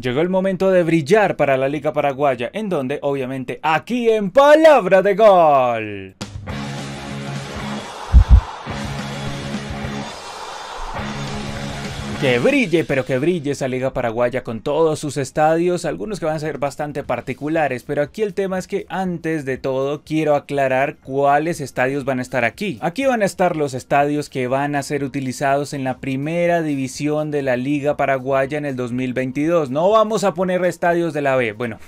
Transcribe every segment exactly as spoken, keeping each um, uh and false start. Llegó el momento de brillar para la Liga Paraguaya, en donde, obviamente, aquí en Palabra de Gol. Que brille, pero que brille esa Liga Paraguaya con todos sus estadios, algunos que van a ser bastante particulares, pero aquí el tema es que antes de todo quiero aclarar cuáles estadios van a estar aquí. Aquí van a estar los estadios que van a ser utilizados en la primera división de la Liga Paraguaya en el dos mil veintidós. No vamos a poner estadios de la B, bueno,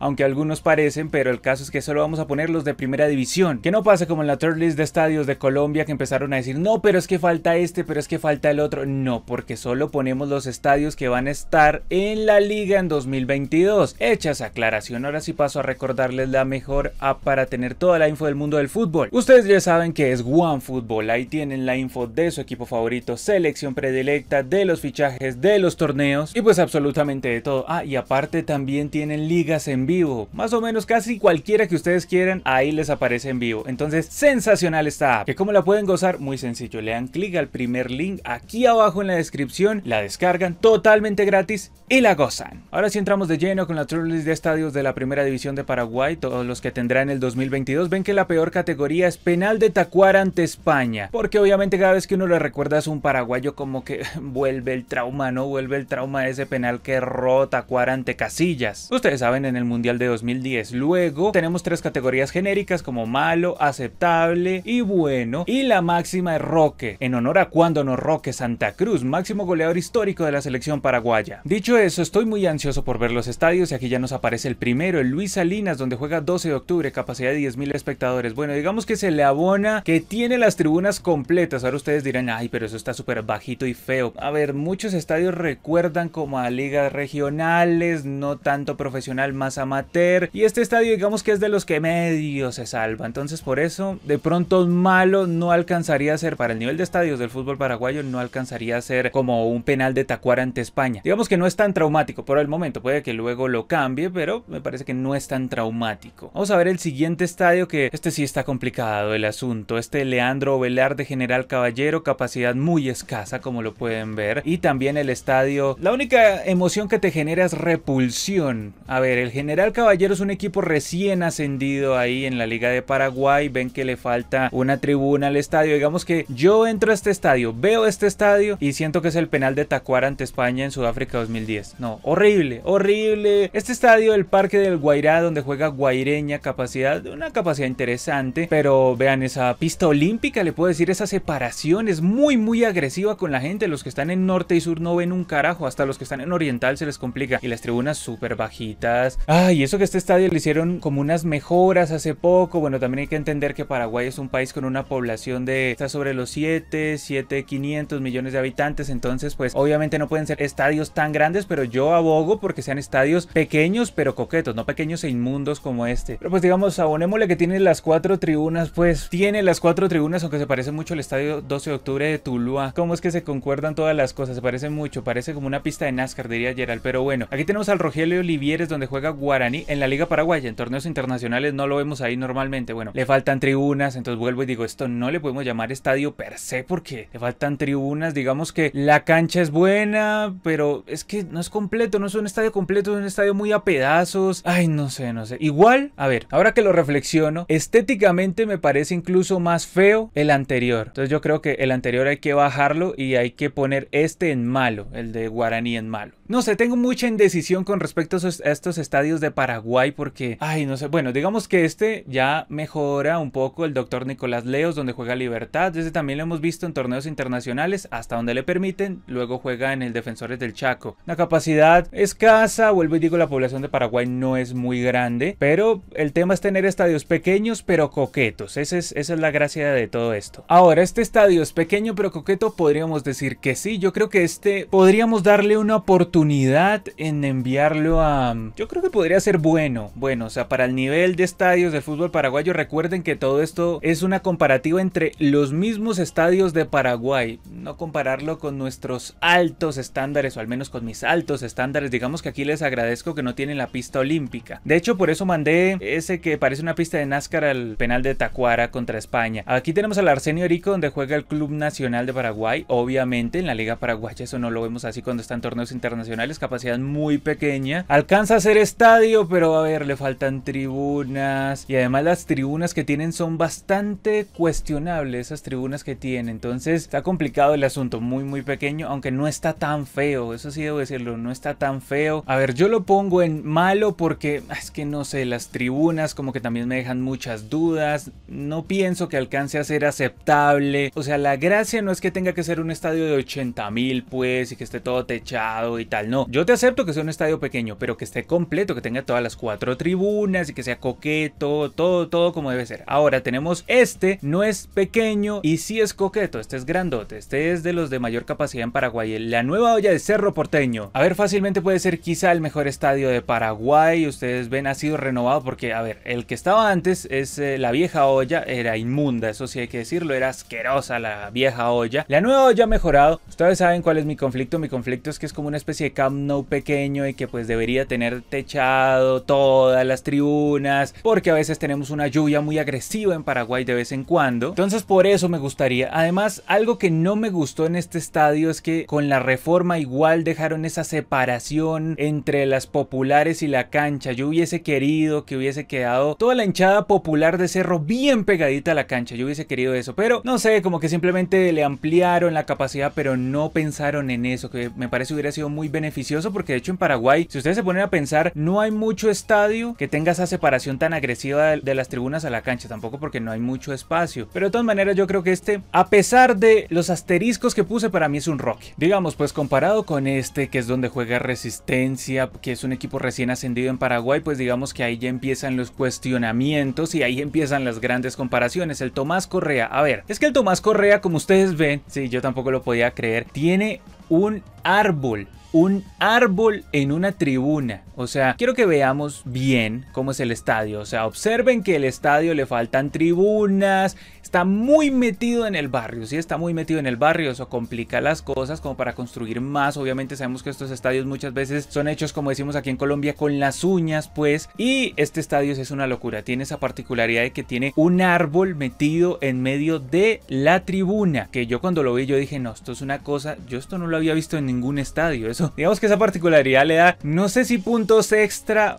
aunque algunos parecen, pero el caso es que solo vamos a poner los de primera división. Que no pase como en la tier list de estadios de Colombia, que empezaron a decir, no, pero es que falta este, pero es que falta el otro. No, porque solo Solo ponemos los estadios que van a estar en la liga en dos mil veintidós. Hecha esa aclaración, ahora sí paso a recordarles la mejor app para tener toda la info del mundo del fútbol. Ustedes ya saben que es OneFootball, ahí tienen la info de su equipo favorito, selección predilecta, de los fichajes, de los torneos y pues absolutamente de todo. Ah, y aparte también tienen ligas en vivo, más o menos casi cualquiera que ustedes quieran, ahí les aparece en vivo. Entonces, sensacional esta app, que como la pueden gozar, muy sencillo, le dan clic al primer link aquí abajo en la descripción, la descargan totalmente gratis y la gozan. Ahora sí entramos de lleno con la tier list de estadios de la primera división de Paraguay, todos los que tendrá en el dos mil veintidós. Ven que la peor categoría es penal de Tacuara ante España, porque obviamente cada vez que uno le recuerda a un paraguayo como que vuelve el trauma, ¿no? Vuelve el trauma de ese penal que erró Tacuara ante Casillas. Ustedes saben, en el Mundial de dos mil diez. Luego tenemos tres categorías genéricas como malo, aceptable y bueno, y la máxima es Roque, en honor a cuando nos Roque Santa Cruz, máximo goleador histórico de la selección paraguaya. Dicho eso, estoy muy ansioso por ver los estadios y aquí ya nos aparece el primero, el Luis Salinas, donde juega doce de octubre, capacidad de diez mil espectadores. Bueno, digamos que se le abona que tiene las tribunas completas. Ahora ustedes dirán, ay, pero eso está súper bajito y feo. A ver, muchos estadios recuerdan como a ligas regionales, no tanto profesional, más amateur, y este estadio digamos que es de los que medio se salva, entonces por eso de pronto malo no alcanzaría a ser, para el nivel de estadios del fútbol paraguayo no alcanzaría a ser como un penal de Tacuara ante España. Digamos que no es tan traumático por el momento, puede que luego lo cambie, pero me parece que no es tan traumático. Vamos a ver el siguiente estadio, que este sí está complicado el asunto. Este Leandro Ovelar de General Caballero, capacidad muy escasa como lo pueden ver, y también el estadio, la única emoción que te genera es repulsión. A ver, el General Caballero es un equipo recién ascendido ahí en la Liga de Paraguay, ven que le falta una tribuna al estadio. Digamos que yo entro a este estadio, veo este estadio y siento que es el penal de Tacuara ante España en Sudáfrica dos mil diez. No, horrible, horrible. Este estadio, el Parque del Guairá, donde juega Guaireña, capacidad, una capacidad interesante, pero vean esa pista olímpica, le puedo decir, esa separación es muy, muy agresiva con la gente. Los que están en norte y sur no ven un carajo, hasta los que están en oriental se les complica, y las tribunas súper bajitas. Ay, eso que este estadio le hicieron como unas mejoras hace poco. Bueno, también hay que entender que Paraguay es un país con una población de, está sobre los siete, siete mil quinientos millones de habitantes, entonces Entonces pues obviamente no pueden ser estadios tan grandes, pero yo abogo porque sean estadios pequeños pero coquetos, no pequeños e inmundos como este. Pero pues digamos, abonémosle que tiene las cuatro tribunas, pues tiene las cuatro tribunas, aunque se parece mucho al estadio doce de octubre de Tuluá. ¿Cómo es que se concuerdan todas las cosas? Se parece mucho, parece como una pista de NASCAR, diría Gerald, pero bueno. Aquí tenemos al Rogelio Olivieres, donde juega Guaraní en la Liga Paraguaya. En torneos internacionales no lo vemos ahí normalmente. Bueno, le faltan tribunas, entonces vuelvo y digo, esto no le podemos llamar estadio per se porque le faltan tribunas. Digamos que la cancha es buena, pero es que no es completo, no es un estadio completo, es un estadio muy a pedazos. Ay, no sé, no sé. Igual, a ver, ahora que lo reflexiono, estéticamente me parece incluso más feo el anterior. Entonces yo creo que el anterior hay que bajarlo y hay que poner este en malo, el de Guaraní en malo. No sé, tengo mucha indecisión con respecto a estos estadios de Paraguay porque, ay, no sé, bueno, digamos que este ya mejora un poco, el Doctor Nicolás Leos, donde juega Libertad. Ese también lo hemos visto en torneos internacionales, hasta donde le permite. Luego juega en el Defensores del Chaco. La capacidad escasa, vuelvo y digo, la población de Paraguay no es muy grande, pero el tema es tener estadios pequeños pero coquetos. Ese es, esa es la gracia de todo esto. Ahora, este estadio es pequeño pero coqueto, podríamos decir que sí. Yo creo que este podríamos darle una oportunidad en enviarlo a... Yo creo que podría ser bueno. Bueno, o sea, para el nivel de estadios del fútbol paraguayo, recuerden que todo esto es una comparativa entre los mismos estadios de Paraguay. No compararlo con nuestro nuestros altos estándares, o al menos con mis altos estándares. Digamos que aquí les agradezco que no tienen la pista olímpica. De hecho, por eso mandé ese que parece una pista de NASCAR al penal de Tacuara contra España. Aquí tenemos al Arsenio Erico, donde juega el Club Nacional de Paraguay. Obviamente en la Liga Paraguaya eso no lo vemos así cuando están torneos internacionales, capacidad muy pequeña. Alcanza a ser estadio, pero a ver, le faltan tribunas, y además las tribunas que tienen son bastante cuestionables, esas tribunas que tienen. Entonces está complicado el asunto, muy muy pequeño, aunque no está tan feo, eso sí debo decirlo, no está tan feo. A ver, yo lo pongo en malo porque es que no sé, las tribunas como que también me dejan muchas dudas, no pienso que alcance a ser aceptable. O sea, la gracia no es que tenga que ser un estadio de ochenta mil pues, y que esté todo techado y tal, no. Yo te acepto que sea un estadio pequeño, pero que esté completo, que tenga todas las cuatro tribunas y que sea coqueto, todo, todo como debe ser. Ahora tenemos este, no es pequeño y sí es coqueto, este es grandote, este es de los de mayor capacidad en Paraguay, la Nueva Olla de Cerro Porteño. A ver, fácilmente puede ser quizá el mejor estadio de Paraguay, ustedes ven, ha sido renovado porque, a ver, el que estaba antes es eh, la vieja olla, era inmunda, eso sí hay que decirlo, era asquerosa la vieja olla. La Nueva Olla ha mejorado, ustedes saben cuál es mi conflicto, mi conflicto es que es como una especie de Camp Nou pequeño y que pues debería tener techado, todas las tribunas, porque a veces tenemos una lluvia muy agresiva en Paraguay de vez en cuando, entonces por eso me gustaría. Además, algo que no me gustó en este estadio es que con la reforma igual dejaron esa separación entre las populares y la cancha. Yo hubiese querido que hubiese quedado toda la hinchada popular de Cerro bien pegadita a la cancha, yo hubiese querido eso, pero no sé, como que simplemente le ampliaron la capacidad, pero no pensaron en eso, que me parece hubiera sido muy beneficioso, porque de hecho en Paraguay, si ustedes se ponen a pensar, no hay mucho estadio que tenga esa separación tan agresiva de las tribunas a la cancha, tampoco porque no hay mucho espacio. Pero de todas maneras yo creo que este, a pesar de los asteriscos que puse, para mí es un roque. Digamos, pues comparado con este, que es donde juega Resistencia, que es un equipo recién ascendido en Paraguay, pues digamos que ahí ya empiezan los cuestionamientos y ahí empiezan las grandes comparaciones. El Tomás Correa, a ver, es que el Tomás Correa, como ustedes ven, sí, yo tampoco lo podía creer, tiene un árbol. Un árbol en una tribuna. O sea, quiero que veamos bien cómo es el estadio. O sea, observen que el estadio le faltan tribunas. Está muy metido en el barrio. Sí, está muy metido en el barrio. Eso complica las cosas como para construir más. Obviamente sabemos que estos estadios muchas veces son hechos, como decimos aquí en Colombia, con las uñas, pues. Y este estadio es una locura. Tiene esa particularidad de que tiene un árbol metido en medio de la tribuna. Que yo cuando lo vi yo dije, no, esto es una cosa. Yo esto no lo había visto en ningún estadio. Digamos que esa particularidad le da, no sé si puntos extra,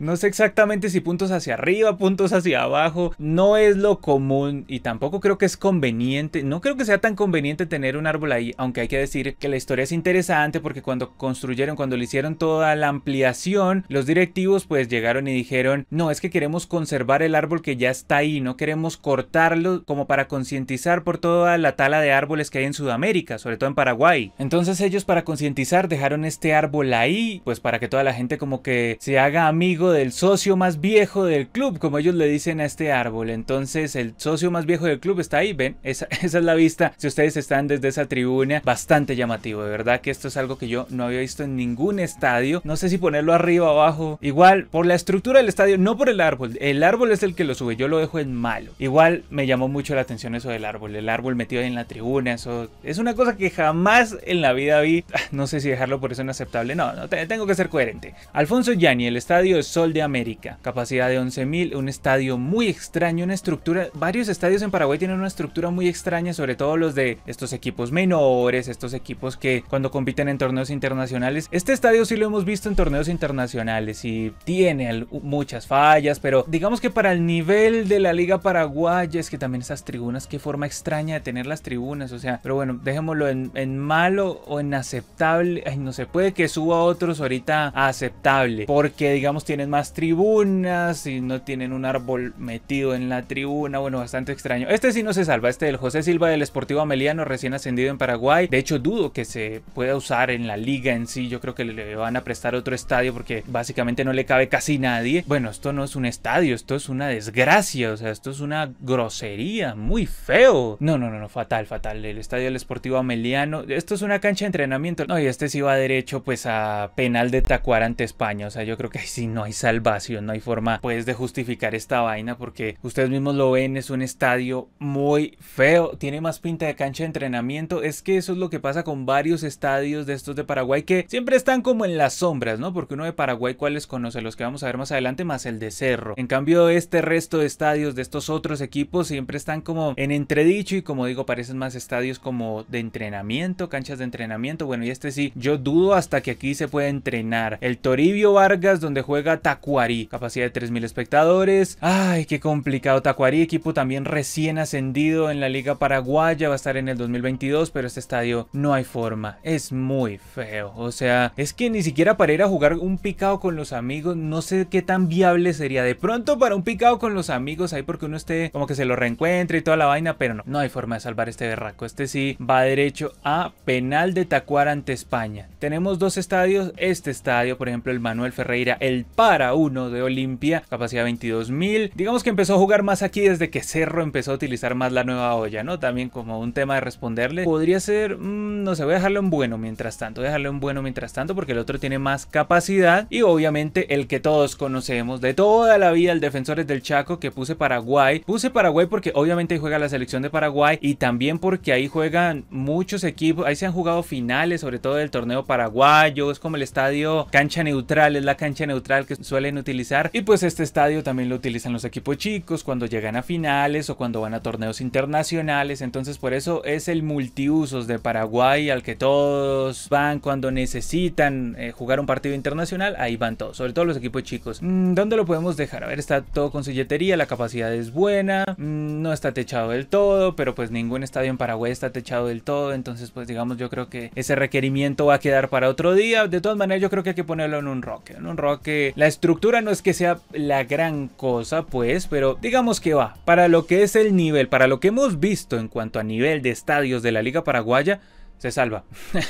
no sé exactamente si puntos hacia arriba, puntos hacia abajo, no es lo común y tampoco creo que es conveniente, no creo que sea tan conveniente tener un árbol ahí, aunque hay que decir que la historia es interesante porque cuando construyeron, cuando le hicieron toda la ampliación, los directivos pues llegaron y dijeron, no, es que queremos conservar el árbol que ya está ahí, no queremos cortarlo, como para concientizar por toda la tala de árboles que hay en Sudamérica, sobre todo en Paraguay. Entonces ellos, para concientizar, dejaron este árbol ahí, pues para que toda la gente como que se haga amigo del socio más viejo del club, como ellos le dicen a este árbol. Entonces el socio más viejo del club está ahí, ven, esa, esa es la vista, si ustedes están desde esa tribuna, bastante llamativo, de verdad que esto es algo que yo no había visto en ningún estadio, no sé si ponerlo arriba o abajo, igual por la estructura del estadio, no por el árbol, el árbol es el que lo sube, yo lo dejo en malo. Igual me llamó mucho la atención eso del árbol, el árbol metido ahí en la tribuna, eso es una cosa que jamás en la vida vi, no sé si dejarlo por eso inaceptable, no, no, tengo que ser coherente. Alfonso Yanni, el estadio es Sol de América, capacidad de once mil, un estadio muy extraño, una estructura, varios estadios en Paraguay tienen una estructura muy extraña, sobre todo los de estos equipos menores, estos equipos que cuando compiten en torneos internacionales, este estadio sí lo hemos visto en torneos internacionales y tiene muchas fallas, pero digamos que para el nivel de la Liga Paraguaya, es que también esas tribunas, qué forma extraña de tener las tribunas, o sea, pero bueno, dejémoslo en, en malo o en aceptable. Ay, no se puede que suba otros ahorita a aceptable, porque digamos tienen más tribunas y no tienen un árbol metido en la tribuna. Bueno, bastante extraño. Este sí no se salva, este del José Silva del Sportivo Ameliano, recién ascendido en Paraguay. De hecho dudo que se pueda usar en la liga en sí, yo creo que le van a prestar otro estadio porque básicamente no le cabe casi nadie. Bueno, esto no es un estadio, esto es una desgracia, o sea, esto es una grosería, muy feo. No, no, no, no, fatal, fatal, el estadio del Sportivo Ameliano, esto es una cancha de entrenamiento, no, y este sí va derecho pues a penal de Tacuara ante España. O sea, yo creo que ahí sí no hay salvación, no hay forma pues de justificar esta vaina, porque ustedes mismos lo ven, es un estadio muy feo, tiene más pinta de cancha de entrenamiento. Es que eso es lo que pasa con varios estadios de estos de Paraguay, que siempre están como en las sombras, ¿no? Porque uno de Paraguay, ¿cuáles conoce? Los que vamos a ver más adelante, más el de Cerro. En cambio, este resto de estadios de estos otros equipos siempre están como en entredicho y, como digo, parecen más estadios como de entrenamiento, canchas de entrenamiento. Bueno, y este sí, yo dudo hasta que aquí se pueda entrenar. El Toribio Vargas, donde juega Tacuarí, capacidad de tres mil espectadores. Ay, qué complicado. Tacuarí, equipo también recién ascendido en la Liga Paraguaya, va a estar en el dos mil veintidós, pero este estadio no hay forma, es muy feo. O sea, es que ni siquiera para ir a jugar un picado con los amigos, no sé qué tan viable sería. De pronto para un picado con los amigos, ahí porque uno esté como que se lo reencuentre y toda la vaina, pero no, no hay forma de salvar este berraco. Este sí va derecho a penal de Tacuara ante España. Tenemos dos estadios, este estadio, por ejemplo, el Manuel Ferreira, el para uno de Olimpia, capacidad veintidós mil. Digamos que empezó a jugar más aquí desde que Cerro empezó a utilizar más la Nueva Olla, ¿no? También como un tema de responderle. Podría ser, mmm, no sé, voy a dejarlo en bueno mientras tanto, voy a dejarlo en bueno mientras tanto porque el otro tiene más capacidad y obviamente el que todos conocemos de toda la vida, el Defensores del Chaco, que puse Paraguay. Puse Paraguay porque obviamente ahí juega la selección de Paraguay y también porque ahí juegan muchos equipos, ahí se han jugado finales, sobre todo del torneo paraguayo, es como el estadio cancha neutral, es la cancha neutral que suelen utilizar y pues este estadio también lo utilizan los equipos chicos cuando llegan a finales o cuando van a torneos internacionales. Entonces por eso es el multiusos de Paraguay al que todos van cuando necesitan eh, jugar un partido internacional, ahí van todos, sobre todo los equipos chicos. Mm, ¿dónde lo podemos dejar? A ver, está todo con silletería, la capacidad es buena, mm, no está techado del todo, pero pues ningún estadio en Paraguay está techado del todo, entonces pues digamos yo creo que ese requerimiento va a quedar para otro día. De todas maneras yo creo que hay que ponerlo en un roque, en un roque. La estructura no es que sea la gran cosa pues, pero digamos que va, para lo que es el nivel, para lo que hemos visto en cuanto a nivel de estadios de la Liga Paraguaya, se salva,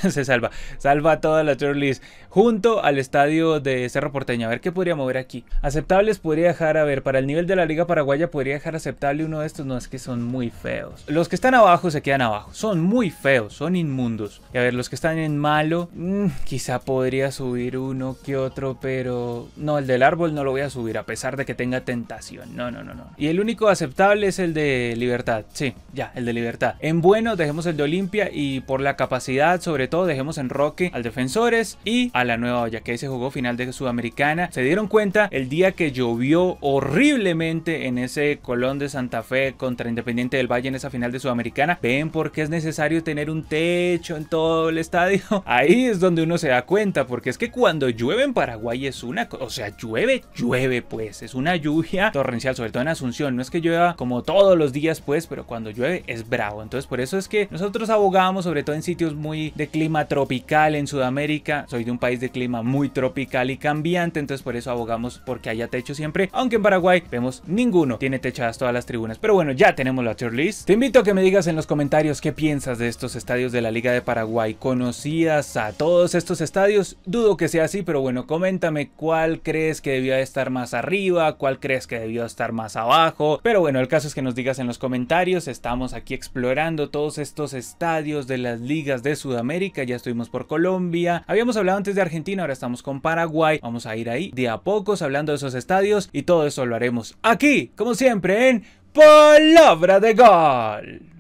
se salva, salva toda la tier list junto al estadio de Cerro Porteño. A ver qué podría mover aquí. Aceptables podría dejar, a ver, para el nivel de la Liga Paraguaya podría dejar aceptable uno de estos. No, es que son muy feos. Los que están abajo se quedan abajo, son muy feos, son inmundos. Y a ver, los que están en malo, mmm, quizá podría subir uno que otro, pero no, el del árbol no lo voy a subir a pesar de que tenga tentación. No, no, no, no. Y el único aceptable es el de Libertad, sí, ya, el de Libertad. En bueno dejemos el de Olimpia y por la capacidad, sobre todo, dejemos en roque al Defensores y a la Nueva Olla, que ahí se jugó final de Sudamericana. Se dieron cuenta el día que llovió horriblemente en ese Colón de Santa Fe contra Independiente del Valle en esa final de Sudamericana. Ven por qué es necesario tener un techo en todo el estadio. Ahí es donde uno se da cuenta, porque es que cuando llueve en Paraguay es una, o sea, llueve, llueve pues, es una lluvia torrencial, sobre todo en Asunción. No es que llueva como todos los días pues, pero cuando llueve es bravo. Entonces por eso es que nosotros abogamos, sobre todo en sitios muy de clima tropical en Sudamérica. Soy de un país de clima muy tropical y cambiante, entonces por eso abogamos porque haya techo siempre, aunque en Paraguay vemos ninguno, tiene techadas todas las tribunas. Pero bueno, ya tenemos la tier list. Te invito a que me digas en los comentarios qué piensas de estos estadios de la Liga de Paraguay. ¿Conocías a todos estos estadios? Dudo que sea así, pero bueno, coméntame cuál crees que debió estar más arriba, cuál crees que debió estar más abajo. Pero bueno, el caso es que nos digas en los comentarios. Estamos aquí explorando todos estos estadios de las ligas ligas de Sudamérica. Ya estuvimos por Colombia, habíamos hablado antes de Argentina, ahora estamos con Paraguay. Vamos a ir ahí de a pocos hablando de esos estadios y todo eso lo haremos aquí, como siempre, en Palabra de Gol.